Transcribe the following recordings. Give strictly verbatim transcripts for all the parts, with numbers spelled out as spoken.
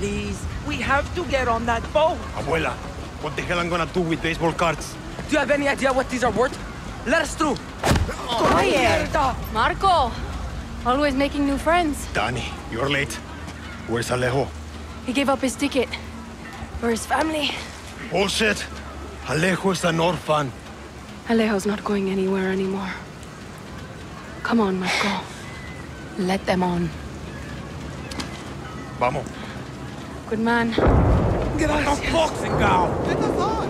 Please, we have to get on that boat. Abuela, what the hell am I gonna do with baseball cards? Do you have any idea what these are worth? Let us through. Oh, Marco, always making new friends. Dani, you're late. Where's Alejo? He gave up his ticket. For his family. Bullshit. Alejo is an orphan. Alejo's not going anywhere anymore. Come on, Marco. Let them on. Vamos. Good man. Get out of boxing now! Get us on!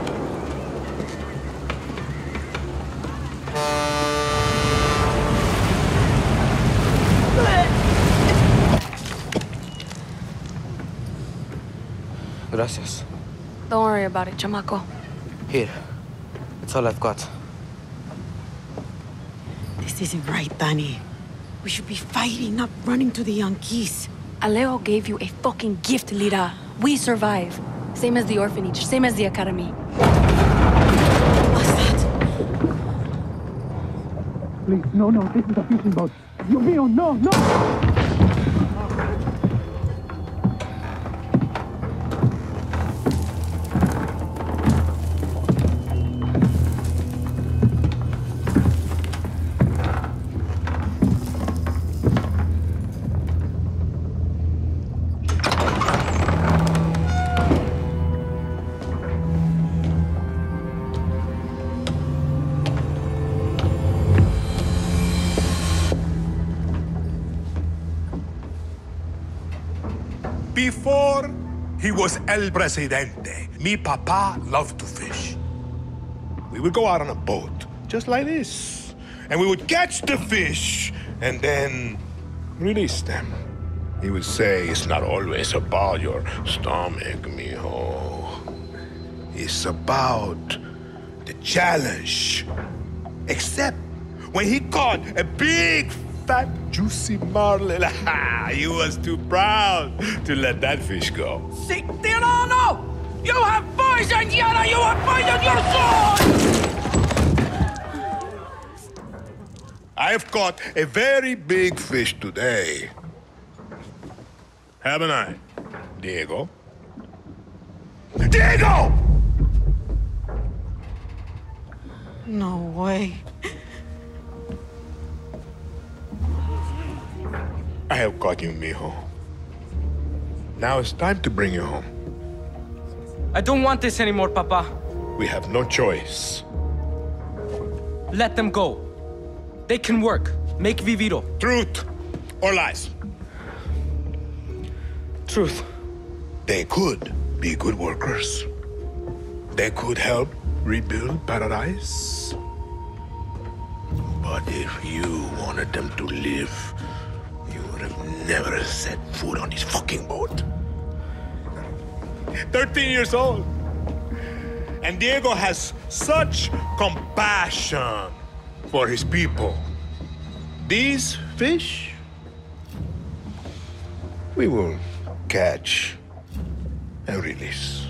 Gracias. Don't worry about it, Chamaco. Here. It's all I've got. This isn't right, Dani. We should be fighting, not running to the Yankees. Alejo gave you a fucking gift, Lira. We survive. Same as the orphanage, same as the academy. What's that? Please, no, no, this is a fishing boat. Dios mío, no, no! Before he was El Presidente, mi papa loved to fish. We would go out on a boat, just like this, and we would catch the fish and then release them. He would say, it's not always about your stomach, mijo. It's about the challenge. Except when he caught a big that juicy marlin. He was too proud to let that fish go. See, Arno! You have poisoned Yara! You have poisoned your sword! I've caught a very big fish today. Haven't I, Diego? Diego! No way. I have caught you, mijo. Now it's time to bring you home. I don't want this anymore, Papa. We have no choice. Let them go. They can work. Make vivido. Truth or lies? Truth. They could be good workers. They could help rebuild paradise. But if you wanted them to live, I've never set foot on this fucking boat. Thirteen years old. And Diego has such compassion for his people. These fish, we will catch and release.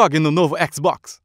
Jogue no novo Xbox.